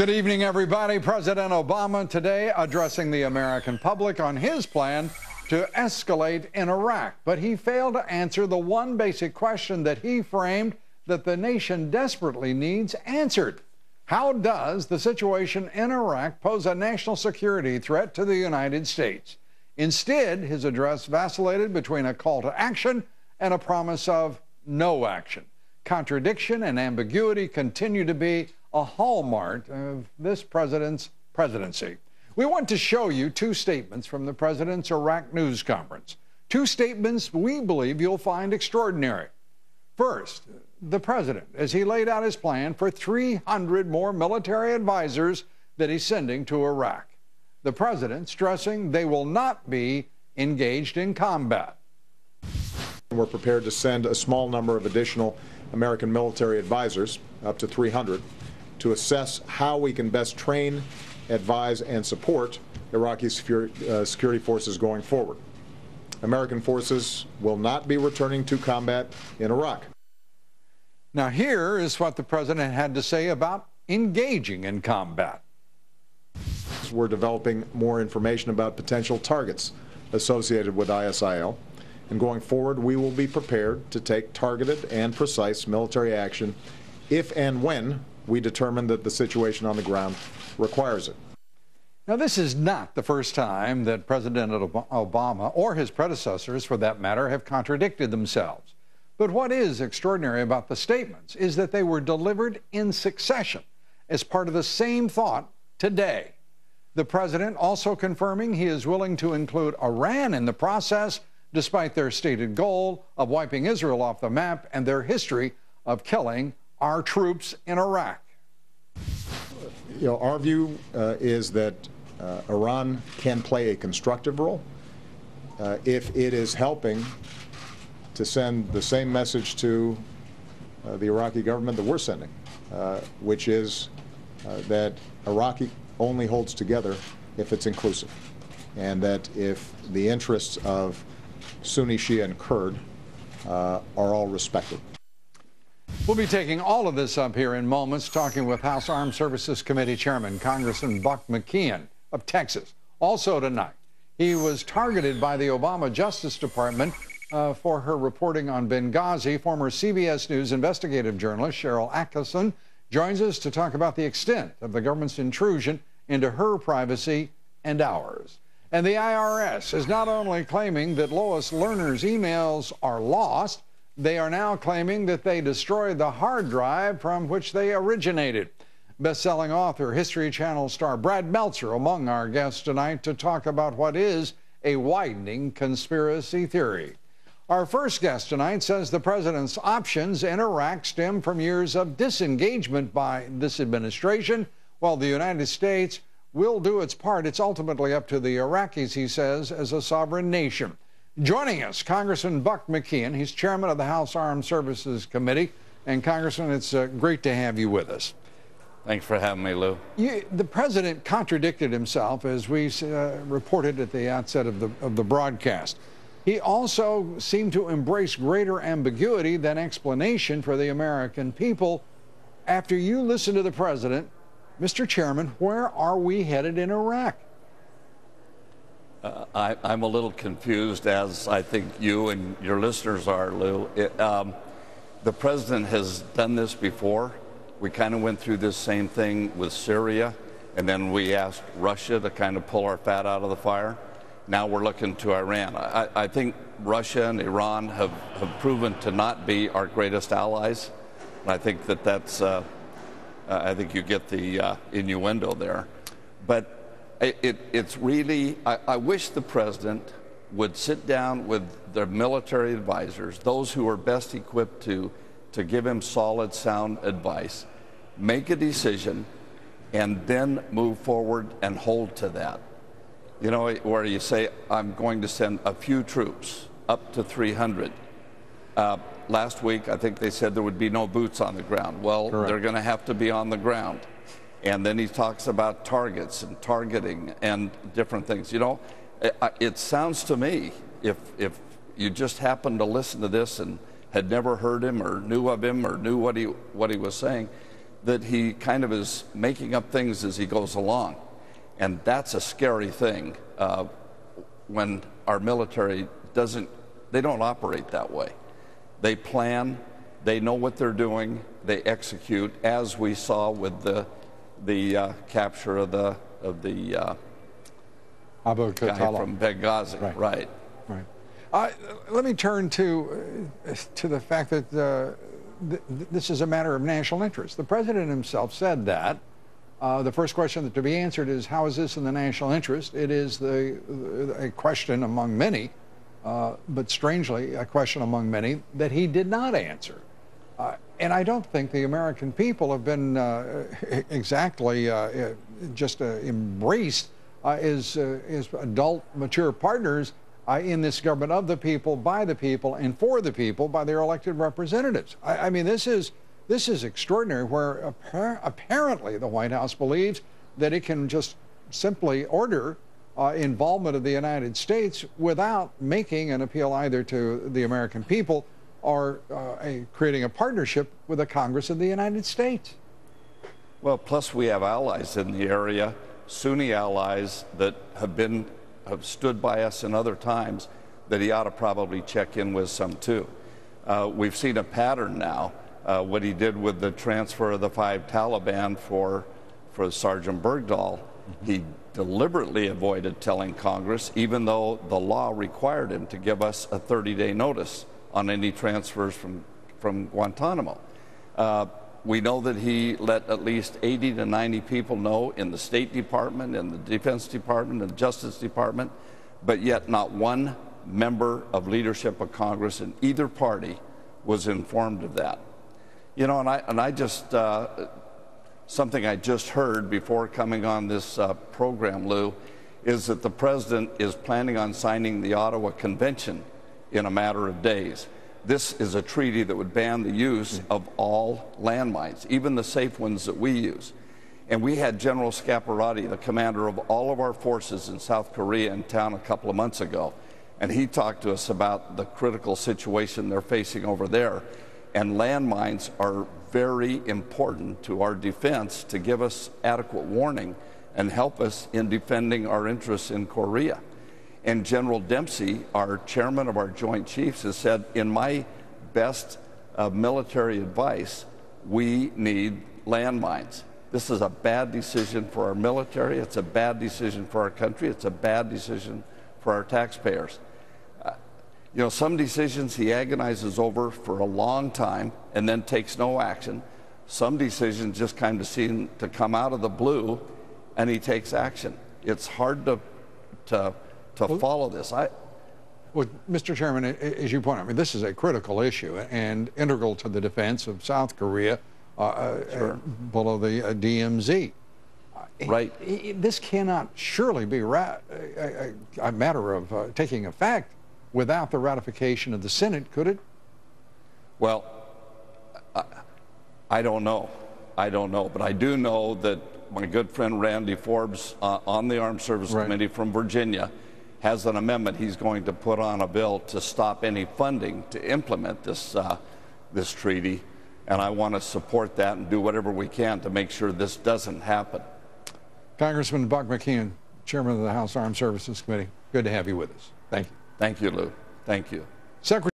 Good evening, everybody. President Obama today addressing the American public on his plan to escalate in Iraq. But he failed to answer the one basic question that he framed that the nation desperately needs answered. How does the situation in Iraq pose a national security threat to the United States? Instead, his address vacillated between a call to action and a promise of no action. Contradiction and ambiguity continue to be a hallmark of this president's presidency. We want to show you two statements from the president's Iraq news conference. Two statements we believe you'll find extraordinary. First, the president, as he laid out his plan for 300 more military advisors that he's sending to Iraq. The president stressing they will not be engaged in combat. We're prepared to send a small number of additional American military advisors, up to 300, to assess how we can best train, advise, and support Iraqi security forces going forward. American forces will not be returning to combat in Iraq. Now, here is what the president had to say about engaging in combat. We're developing more information about potential targets associated with ISIL. And going forward, we will be prepared to take targeted and precise military action if and when we determine that the situation on the ground requires it. Now, this is not the first time that President Obama, or his predecessors for that matter, have contradicted themselves. But what is extraordinary about the statements is that they were delivered in succession as part of the same thought today. The president also confirming he is willing to include Iran in the process, despite their stated goal of wiping Israel off the map and their history of killing our troops in Iraq. You know, our view is that Iran can play a constructive role if it is helping to send the same message to the Iraqi government that we're sending, which is that Iraq only holds together if it's inclusive, and that if the interests of Sunni, Shia, and Kurd are all respected. We'll be taking all of this up here in moments, talking with House Armed Services Committee Chairman Congressman Buck McKeon of Texas. Also tonight, he was targeted by the Obama Justice Department for her reporting on Benghazi. Former CBS News investigative journalist Cheryl Atkinson joins us to talk about the extent of the government's intrusion into her privacy and ours. And the IRS is not only claiming that Lois Lerner's emails are lost, they are now claiming that they destroyed the hard drive from which they originated. Best-selling author, History Channel star Brad Meltzer among our guests tonight to talk about what is a widening conspiracy theory. Our first guest tonight says the president's options in Iraq stem from years of disengagement by this administration, while the United States will do its part. It's ultimately up to the Iraqis, he says, as a sovereign nation. Joining us, Congressman Buck McKeon. He's chairman of the House Armed Services Committee. And, Congressman, it's great to have you with us. Thanks for having me, Lou. The president contradicted himself, as we reported at the outset of the broadcast. He also seemed to embrace greater ambiguity than explanation for the American people. After you listen to the president, Mr. Chairman, where are we headed in Iraq? I'm a little confused, as I think you and your listeners are, Lou. The president has done this before. We kind of went through this same thing with Syria, and then we asked Russia to kind of pull our fat out of the fire. Now we're looking to Iran. I think Russia and Iran have proven to not be our greatest allies, and I think that that's... I think you get the innuendo there. But it's really, I wish the president would sit down with their military advisors, those who are best equipped to give him solid, sound advice, make a decision, and then move forward and hold to that. You know, where you say, I'm going to send a few troops, up to 300. Last week, I think they said there would be no boots on the ground. Well, correct. They're going to have to be on the ground. And then he talks about targets and targeting and different things. You know, it sounds to me, if you just happened to listen to this and had never heard him or knew of him or knew what he was saying, that he kind of is making up things as he goes along. And that's a scary thing when our military doesn't, they don't operate that way. They plan, they know what they're doing, they execute, as we saw with the capture of the Abu Katala guy from Benghazi. Right. Right. Let me turn to the fact that this is a matter of national interest. The president himself said that. The first question that to be answered is, how is this in the national interest? It is a question among many, but strangely, a question among many that he did not answer. And I don't think the American people have been exactly embraced as adult, mature partners in this government of the people, by the people, and for the people by their elected representatives. I mean, this is extraordinary, where apparently the White House believes that it can just simply order involvement of the United States without making an appeal either to the American people or creating a partnership with the Congress of the United States. Well, plus we have allies in the area, Sunni allies that have stood by us in other times, that he ought to probably check in with some too. We've seen a pattern now. What he did with the transfer of the 5 Taliban for Sergeant Bergdahl, he deliberately avoided telling Congress, even though the law required him to give us a 30-day notice on any transfers from Guantanamo. We know that he let at least 80 to 90 people know in the State Department, in the Defense Department, and the Justice Department, but yet not one member of leadership of Congress in either party was informed of that. You know, and I just, something I just heard before coming on this program, Lou, is that the president is planning on signing the Ottawa Convention in a matter of days. This is a treaty that would ban the use of all landmines, even the safe ones that we use. And we had General Scaparrotti, the commander of all of our forces in South Korea, in town a couple of months ago, and he talked to us about the critical situation they're facing over there. And landmines are very important to our defense to give us adequate warning and help us in defending our interests in Korea. And General Dempsey, our chairman of our Joint Chiefs, has said, in my best military advice, we need landmines. This is a bad decision for our military. It's a bad decision for our country. It's a bad decision for our taxpayers. You know, some decisions he agonizes over for a long time and then takes no action. Some decisions just kind of seem to come out of the blue, and he takes action. It's hard to follow this. Well, Mr. Chairman, as you point out, I mean, this is a critical issue and integral to the defense of South Korea below the DMZ. Right. This cannot surely be a matter of taking effect without the ratification of the Senate, could it? Well, I don't know. But I do know that my good friend Randy Forbes on the Armed Services Committee from Virginia has an amendment he's going to put on a bill to stop any funding to implement this, this treaty. And I want to support that and do whatever we can to make sure this doesn't happen. Congressman Buck McKeon, Chairman of the House Armed Services Committee, good to have you with us. Thank you. Thank you, Lou. Thank you. Secretary